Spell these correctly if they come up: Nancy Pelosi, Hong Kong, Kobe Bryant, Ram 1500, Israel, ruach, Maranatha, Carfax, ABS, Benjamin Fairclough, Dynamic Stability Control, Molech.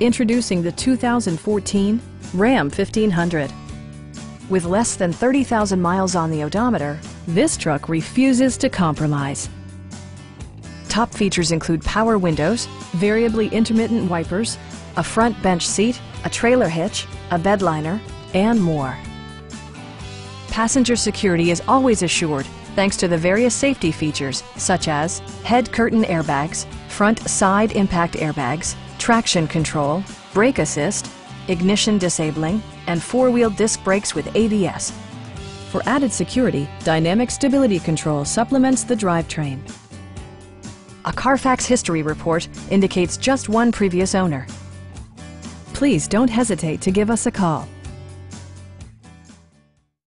Introducing the 2014 Ram 1500. With less than 30,000 miles on the odometer, this truck refuses to compromise. Top features include power windows, variably intermittent wipers, a front bench seat, a trailer hitch, a bed liner, and more. Passenger security is always assured thanks to the various safety features such as head curtain airbags, front side impact airbags, traction control, brake assist, ignition disabling, and four-wheel disc brakes with ABS. For added security, Dynamic Stability Control supplements the drivetrain. A Carfax history report indicates just one previous owner. Please don't hesitate to give us a call.